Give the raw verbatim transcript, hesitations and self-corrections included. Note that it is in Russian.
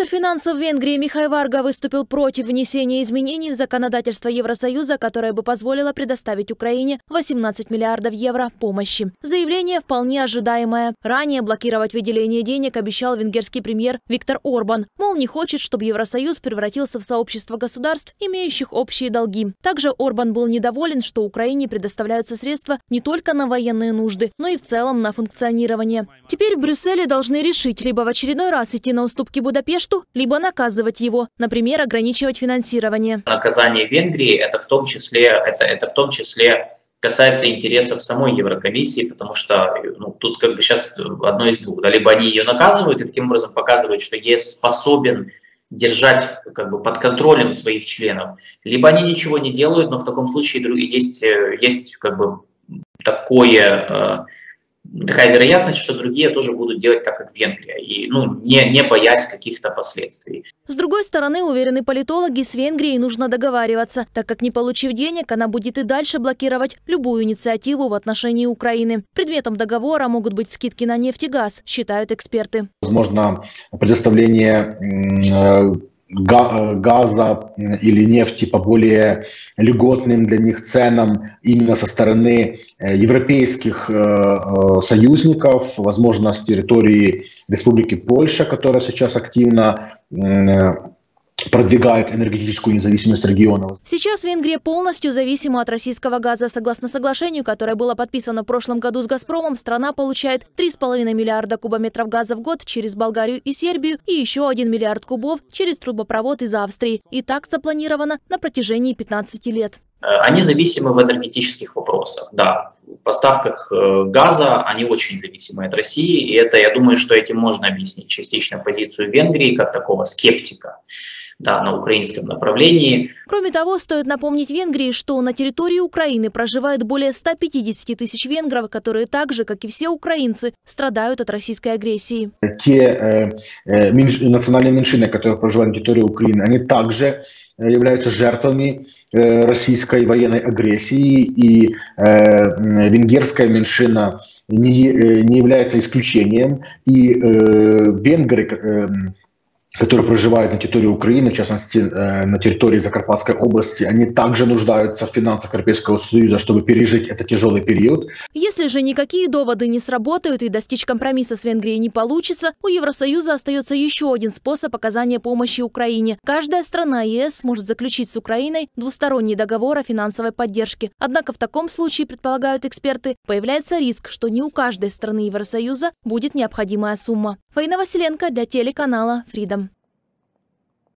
Министр финансов Венгрии Михай Варга выступил против внесения изменений в законодательство Евросоюза, которое бы позволило предоставить Украине восемнадцать миллиардов евро помощи. Заявление вполне ожидаемое. Ранее блокировать выделение денег обещал венгерский премьер Виктор Орбан. Мол, не хочет, чтобы Евросоюз превратился в сообщество государств, имеющих общие долги. Также Орбан был недоволен, что Украине предоставляются средства не только на военные нужды, но и в целом на функционирование. Теперь в Брюсселе должны решить либо в очередной раз идти на уступки Будапешту, либо наказывать его, например, ограничивать финансирование. Наказание Венгрии это в том числе, это, это в том числе касается интересов самой Еврокомиссии, потому что ну, тут как бы сейчас одно из двух. Да, либо они ее наказывают и таким образом показывают, что ЕС способен держать как бы под контролем своих членов, либо они ничего не делают, но в таком случае есть, есть как бы такое... Такая вероятность, что другие тоже будут делать так, как Венгрия, и ну, не, не боясь каких-то последствий. С другой стороны, уверены политологи, с Венгрией нужно договариваться, так как, не получив денег, она будет и дальше блокировать любую инициативу в отношении Украины. Предметом договора могут быть скидки на нефть и газ, считают эксперты. Возможно, предоставление газа или нефти по более льготным для них ценам именно со стороны европейских союзников, возможно, с территории Республики Польша, которая сейчас активно продвигает энергетическую независимость регионов. Сейчас Венгрия полностью зависима от российского газа. Согласно соглашению, которое было подписано в прошлом году с «Газпромом», страна получает три с половиной миллиарда кубометров газа в год через Болгарию и Сербию и еще один миллиард кубов через трубопровод из Австрии. И так запланировано на протяжении пятнадцати лет. Они зависимы в энергетических вопросах, да, в поставках газа они очень зависимы от России, и это, я думаю, что этим можно объяснить частично позицию Венгрии как такого скептика. Да, на украинском направлении. Кроме того, стоит напомнить Венгрии, что на территории Украины проживает более ста пятидесяти тысяч венгров, которые так же, как и все украинцы, страдают от российской агрессии. Те э, меньш... национальные меньшины, которые проживают на территории Украины, они также являются жертвами э, российской военной агрессии, и э, венгерская меньшина не, э, не является исключением, и э, венгры... Э, которые проживают на территории Украины, в частности на территории Закарпатской области, они также нуждаются в финансах Европейского Союза, чтобы пережить этот тяжелый период. Если же никакие доводы не сработают и достичь компромисса с Венгрией не получится, у Евросоюза остается еще один способ оказания помощи Украине. Каждая страна ЕС сможет заключить с Украиной двусторонний договор о финансовой поддержке. Однако в таком случае, предполагают эксперты, появляется риск, что не у каждой страны Евросоюза будет необходимая сумма. Фаина Василенко для телеканала Freedom.